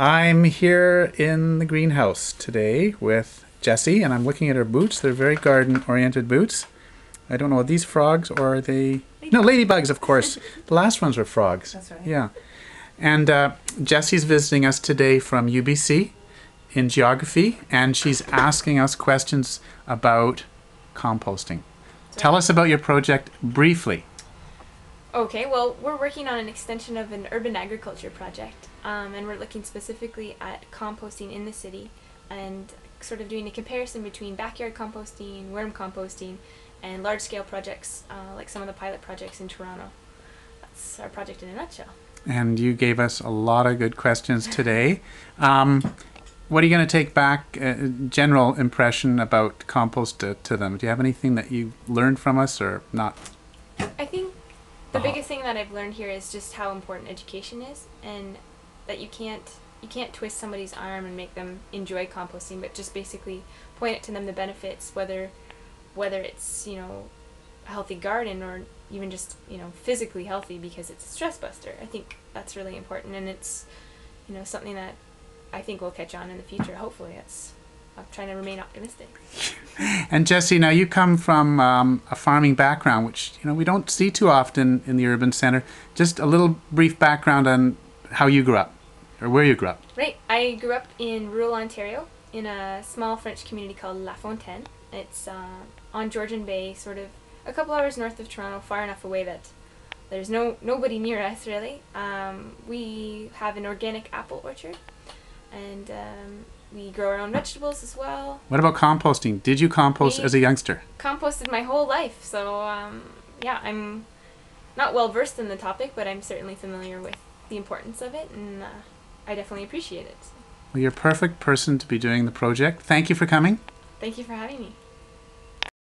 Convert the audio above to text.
I'm here in the greenhouse today with Jesse, and I'm looking at her boots. They're very garden-oriented boots. I don't know, are these frogs or are they... No, ladybugs, of course. The last ones were frogs. That's right. Yeah. And Jesse's visiting us today from UBC in geography, and she's asking us questions about composting. Tell us about your project briefly. Okay, well, we're working on an extension of an urban agriculture project, and we're looking specifically at composting in the city and sort of doing a comparison between backyard composting, worm composting, and large-scale projects like some of the pilot projects in Toronto. That's our project in a nutshell. And you gave us a lot of good questions today. What are you going to take back, general impression about compost to them? Do you have anything that you learned from us or not? I think the biggest thing that I've learned here is just how important education is, and that you can't twist somebody's arm and make them enjoy composting, but just basically point it to them the benefits, whether it's, you know, a healthy garden or even just, you know, physically healthy, because it's a stress buster. I think that's really important, and it's, you know, something that I think will catch on in the future. Hopefully, I'm trying to remain optimistic. And Jesse, now you come from a farming background, which, you know, we don't see too often in the urban center. Just a little brief background on how you grew up, or where you grew up. Right. I grew up in rural Ontario in a small French community called La Fontaine. It's on Georgian Bay, sort of a couple hours north of Toronto, far enough away that there's nobody near us, really. We have an organic apple orchard, and we grow our own vegetables as well. What about composting? Did you compost as a youngster? Composted my whole life, so yeah, I'm not well versed in the topic, but I'm certainly familiar with the importance of it, and I definitely appreciate it. Well, you're a perfect person to be doing the project. Thank you for coming. Thank you for having me.